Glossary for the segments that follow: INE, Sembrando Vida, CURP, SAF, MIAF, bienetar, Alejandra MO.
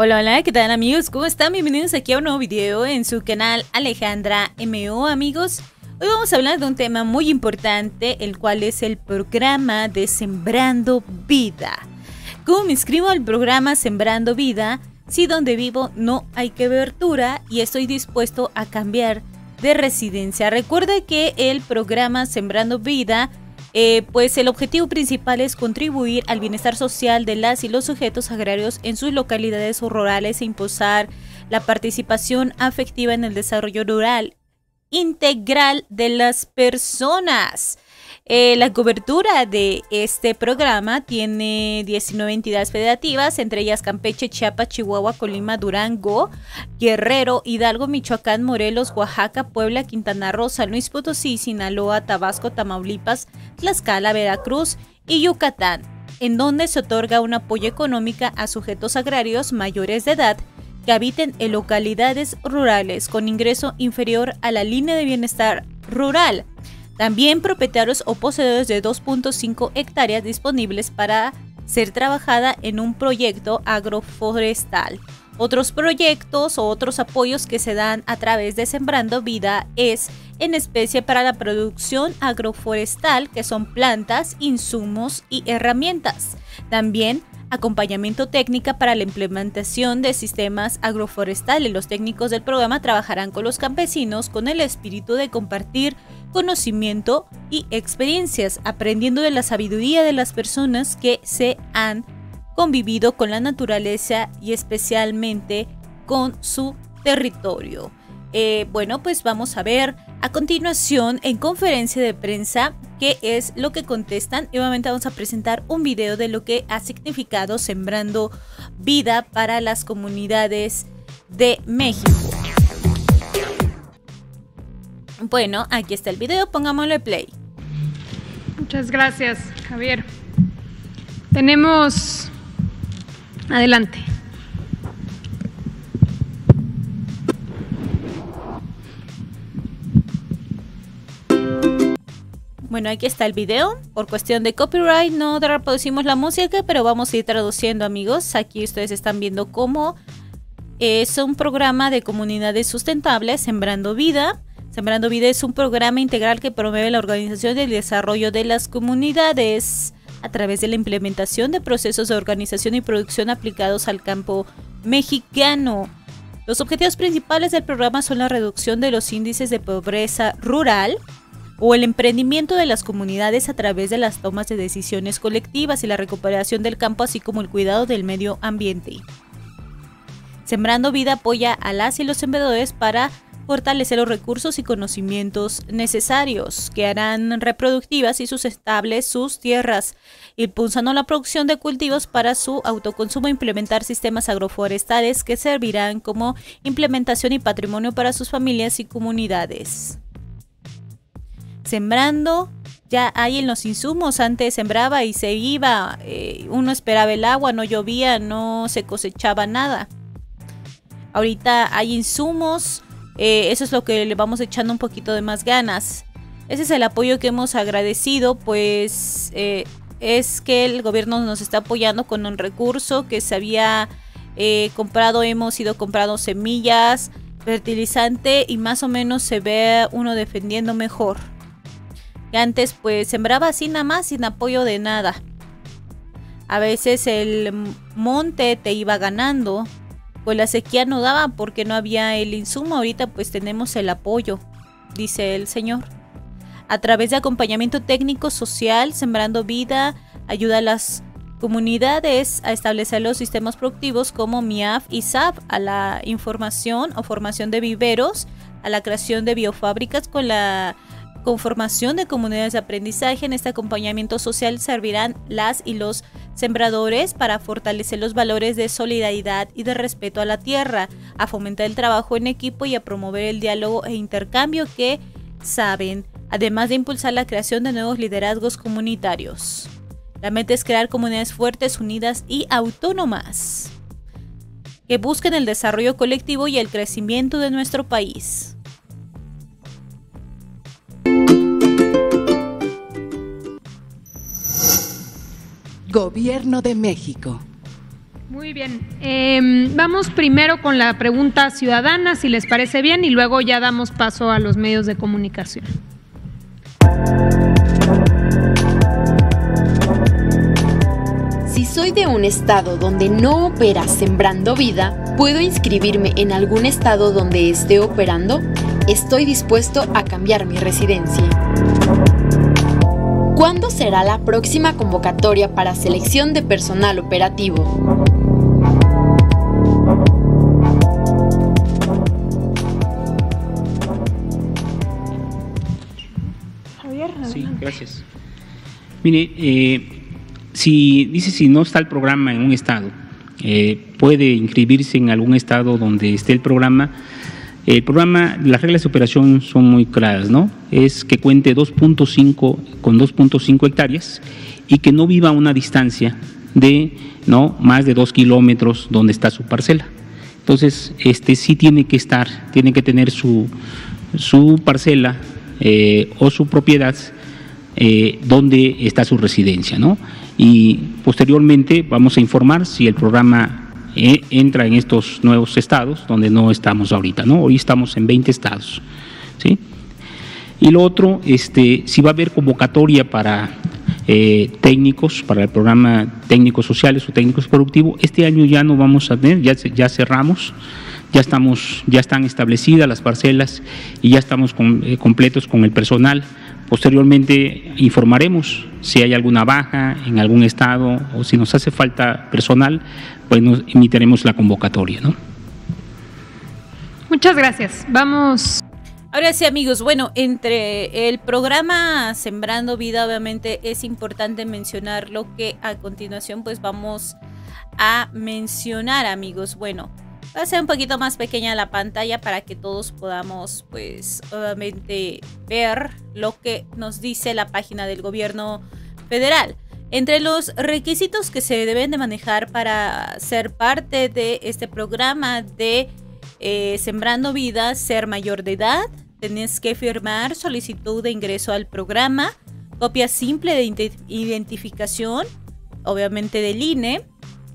Hola, hola, ¿qué tal amigos? ¿Cómo están? Bienvenidos aquí a un nuevo video en su canal Alejandra MO, amigos. Hoy vamos a hablar de un tema muy importante, el cual es el programa de Sembrando Vida. ¿Cómo me inscribo al programa Sembrando Vida si donde vivo no hay cobertura y estoy dispuesto a cambiar de residencia? Recuerda que el programa Sembrando Vida, pues el objetivo principal es contribuir al bienestar social de las y los sujetos agrarios en sus localidades rurales e impulsar la participación afectiva en el desarrollo rural integral de las personas. La cobertura de este programa tiene 19 entidades federativas, entre ellas Campeche, Chiapas, Chihuahua, Colima, Durango, Guerrero, Hidalgo, Michoacán, Morelos, Oaxaca, Puebla, Quintana Roo, San Luis Potosí, Sinaloa, Tabasco, Tamaulipas, Tlaxcala, Veracruz y Yucatán, en donde se otorga un apoyo económico a sujetos agrarios mayores de edad que habiten en localidades rurales con ingreso inferior a la línea de bienestar rural. También propietarios o poseedores de 2.5 hectáreas disponibles para ser trabajada en un proyecto agroforestal. Otros proyectos o otros apoyos que se dan a través de Sembrando Vida es en especie para la producción agroforestal, que son plantas, insumos y herramientas. También acompañamiento técnico para la implementación de sistemas agroforestales. Los técnicos del programa trabajarán con los campesinos con el espíritu de compartir conocimiento y experiencias, aprendiendo de la sabiduría de las personas que se han convivido con la naturaleza y especialmente con su territorio. Bueno, pues vamos a ver a continuación en conferencia de prensa qué es lo que contestan. Y obviamente vamos a presentar un video de lo que ha significado Sembrando Vida para las comunidades de México. Bueno, aquí está el video, pongámosle play. Muchas gracias, Javier. Tenemos... Adelante. Bueno, aquí está el video. Por cuestión de copyright no reproducimos la música, pero vamos a ir traduciendo, amigos. Aquí ustedes están viendo cómo es un programa de comunidades sustentables, Sembrando Vida. Sembrando Vida es un programa integral que promueve la organización y el desarrollo de las comunidades a través de la implementación de procesos de organización y producción aplicados al campo mexicano. Los objetivos principales del programa son la reducción de los índices de pobreza rural, o el emprendimiento de las comunidades a través de las tomas de decisiones colectivas y la recuperación del campo, así como el cuidado del medio ambiente. Sembrando Vida apoya a las y los sembradores para fortalecer los recursos y conocimientos necesarios que harán reproductivas y sustentables sus tierras, impulsando la producción de cultivos para su autoconsumo, implementar sistemas agroforestales que servirán como implementación y patrimonio para sus familias y comunidades. Sembrando, ya hay en los insumos. Antes sembraba y se iba, uno esperaba el agua, no llovía, no se cosechaba nada. Ahorita hay insumos, eso es lo que le vamos echando un poquito de más ganas. Ese es el apoyo que hemos agradecido, pues es que el gobierno nos está apoyando con un recurso que se había comprado, hemos ido comprando semillas, fertilizante y más o menos se ve uno defendiendo mejor. Y antes pues sembraba así nada más, sin apoyo de nada. A veces el monte te iba ganando, pues la sequía no daba porque no había el insumo. Ahorita pues tenemos el apoyo, dice el señor. A través de acompañamiento técnico social, Sembrando Vida ayuda a las comunidades a establecer los sistemas productivos como MIAF y SAF, a la información o formación de viveros, a la creación de biofábricas con la conformación de comunidades de aprendizaje. En este acompañamiento social servirán las y los sembradores para fortalecer los valores de solidaridad y de respeto a la tierra, a fomentar el trabajo en equipo y a promover el diálogo e intercambio que saben, además de impulsar la creación de nuevos liderazgos comunitarios. La meta es crear comunidades fuertes, unidas y autónomas que busquen el desarrollo colectivo y el crecimiento de nuestro país. Gobierno de México. Muy bien. Vamos primero con la pregunta ciudadana, si les parece bien, y luego ya damos paso a los medios de comunicación. Si soy de un estado donde no opera Sembrando Vida, ¿puedo inscribirme en algún estado donde esté operando? Estoy dispuesto a cambiar mi residencia. ¿Cuándo será la próxima convocatoria para selección de personal operativo? Javier, sí, gracias. Mire, si dice si no está el programa en un estado, puede inscribirse en algún estado donde esté el programa. El programa, las reglas de operación son muy claras, ¿no? Es que cuente 2.5 hectáreas y que no viva a una distancia de más de 2 kilómetros donde está su parcela. Entonces, sí tiene que tener su parcela o su propiedad donde está su residencia, ¿no? Y posteriormente vamos a informar si el programa entra en estos nuevos estados donde no estamos ahorita, ¿no? Hoy estamos en 20 estados, ¿sí? Y lo otro, si va a haber convocatoria para técnicos, para el programa técnicos sociales o técnicos productivos, este año ya no vamos a tener, ya cerramos, ya están establecidas las parcelas y ya estamos completos con el personal. Posteriormente informaremos si hay alguna baja en algún estado o si nos hace falta personal, pues nos emitiremos la convocatoria, ¿no? Muchas gracias. Vamos. Ahora sí, amigos, bueno, entre el programa Sembrando Vida, obviamente es importante mencionar lo que a continuación pues vamos a mencionar, amigos. Bueno, va a ser un poquito más pequeña la pantalla para que todos podamos, pues, obviamente ver lo que nos dice la página del gobierno federal. Entre los requisitos que se deben de manejar para ser parte de este programa de Sembrando Vida, ser mayor de edad, tenés que firmar solicitud de ingreso al programa, copia simple de identificación, obviamente del INE,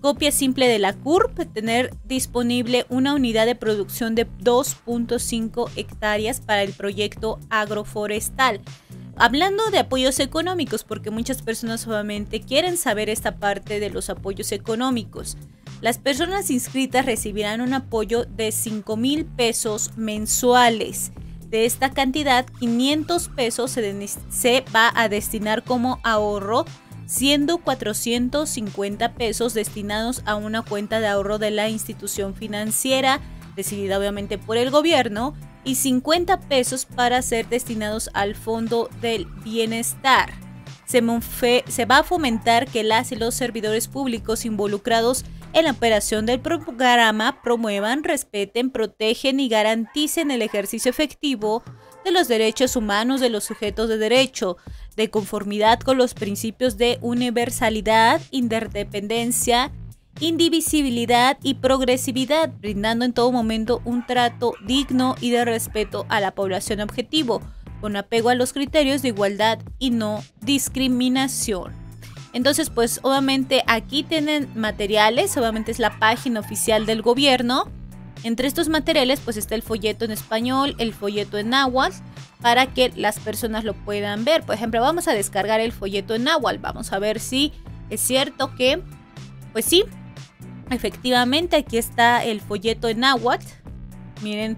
copia simple de la CURP, tener disponible una unidad de producción de 2.5 hectáreas para el proyecto agroforestal. Hablando de apoyos económicos, porque muchas personas obviamente quieren saber esta parte de los apoyos económicos. Las personas inscritas recibirán un apoyo de 5,000 pesos mensuales. De esta cantidad, 500 pesos se va a destinar como ahorro, siendo 450 pesos destinados a una cuenta de ahorro de la institución financiera, decidida obviamente por el gobierno, y 50 pesos para ser destinados al Fondo del Bienestar. Se va a fomentar que las y los servidores públicos involucrados en la operación del programa promuevan, respeten, protegen y garanticen el ejercicio efectivo de los derechos humanos de los sujetos de derecho, de conformidad con los principios de universalidad, interdependencia, indivisibilidad y progresividad, brindando en todo momento un trato digno y de respeto a la población objetivo, con apego a los criterios de igualdad y no discriminación. Entonces, pues obviamente aquí tienen materiales, obviamente es la página oficial del gobierno. Entre estos materiales pues está el folleto en español, el folleto en náhuatl, para que las personas lo puedan ver. Por ejemplo, vamos a descargar el folleto en náhuatl, vamos a ver si es cierto que, pues sí, efectivamente aquí está el folleto en náhuatl. Miren,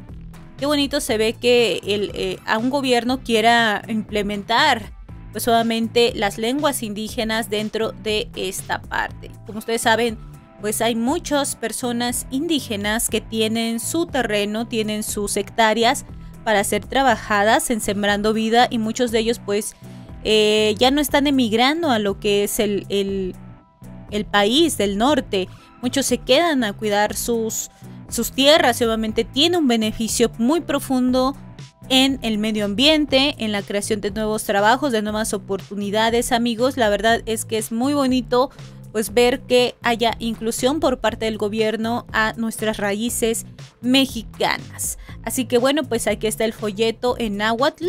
qué bonito se ve que a un gobierno quiera implementar pues solamente las lenguas indígenas dentro de esta parte. Como ustedes saben, pues hay muchas personas indígenas que tienen su terreno, tienen sus hectáreas para ser trabajadas en Sembrando Vida, y muchos de ellos pues ya no están emigrando a lo que es el país del norte. Muchos se quedan a cuidar sus tierras y obviamente tiene un beneficio muy profundo en el medio ambiente, en la creación de nuevos trabajos, de nuevas oportunidades, amigos. La verdad es que es muy bonito pues ver que haya inclusión por parte del gobierno a nuestras raíces mexicanas. Así que bueno, pues aquí está el folleto en náhuatl,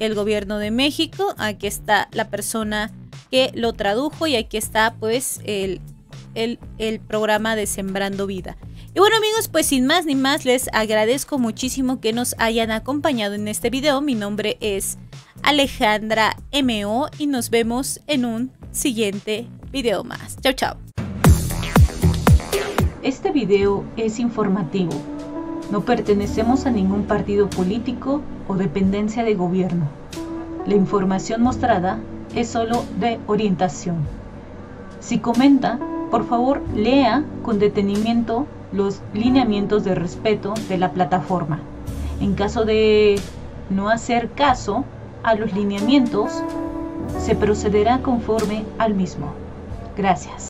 el gobierno de México, aquí está la persona que lo tradujo y aquí está pues el programa de Sembrando Vida. Y bueno amigos, pues sin más ni más, les agradezco muchísimo que nos hayan acompañado en este video. Mi nombre es Alejandra MO y nos vemos en un siguiente video más. Chao, chao. Este video es informativo. No pertenecemos a ningún partido político o dependencia de gobierno. La información mostrada es solo de orientación. Si comenta, por favor lea con detenimiento los lineamientos de respeto de la plataforma. En caso de no hacer caso a los lineamientos, se procederá conforme al mismo. Gracias.